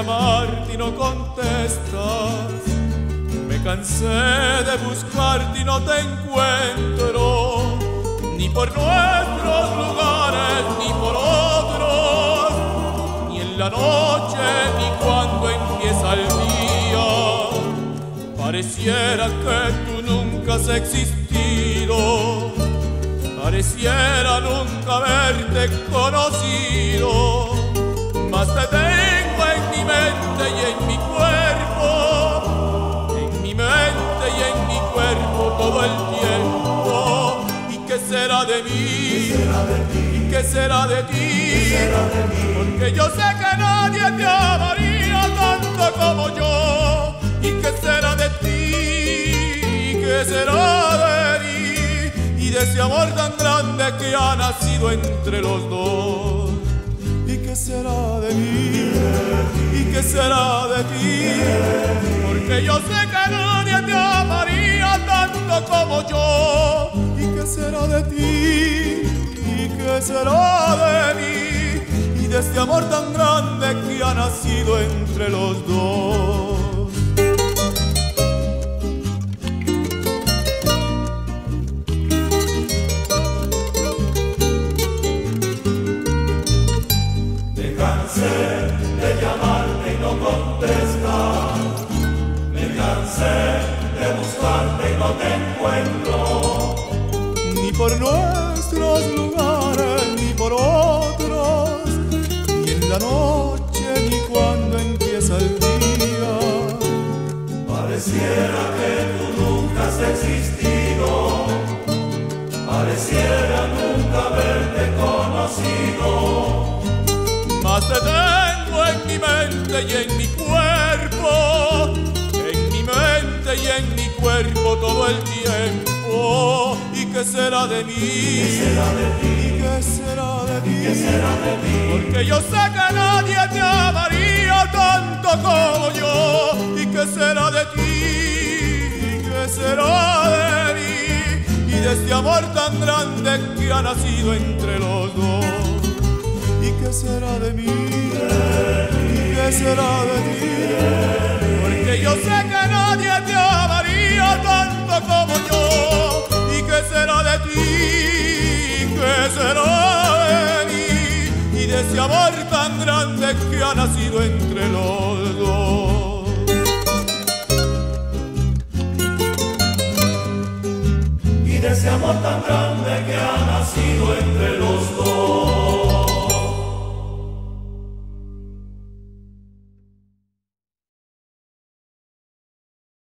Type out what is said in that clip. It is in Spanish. llamarte y no contestas, me cansé de buscarte y no te encuentro, ni por nuestros lugares, ni por otros, ni en la noche, ni cuando empieza el día. Pareciera que tú nunca has existido, pareciera nunca haberte conocido, mas te tengo en mi mente y en mi cuerpo, en mi mente y en mi cuerpo todo el tiempo. ¿Y qué será de mí? ¿Y qué será de ti? Porque yo sé que nadie te amaría tanto como yo. ¿Y qué será de ti? ¿Y qué será de mí? Y de ese amor tan grande que ha nacido entre los dos. ¿Y qué será de mí? ¿Y qué será de ti? Porque yo sé que nadie te amaría tanto como yo. ¿Y qué será de ti? ¿Y qué será de mí? Y de este amor tan grande que ha nacido entre los dos. De llamarte y no contestas, me cansé de buscarte y no te encuentro, ni por nuestros lugares, ni por otros, ni en la noche, ni cuando empieza el día. Pareciera que tú nunca has existido, pareciera nunca haberte conocido, mas te tengo en mi mente y en mi cuerpo, en mi mente y en mi cuerpo todo el tiempo. ¿Y qué será de mí? ¿Y qué será de ti? ¿Y qué será de ti? ¿Y qué será de ti? Porque yo sé que nadie te amaría tanto como yo. ¿Y qué será de ti? ¿Y qué será de mí? Y de este amor tan grande que ha nacido entre los dos. ¿Qué será de mí? ¿Qué será de ti? Porque yo sé que nadie te amaría tanto como yo. ¿Y qué será de ti? ¿Qué será de mí? Y de ese amor tan grande que ha nacido entre los dos. Y de ese amor tan grande.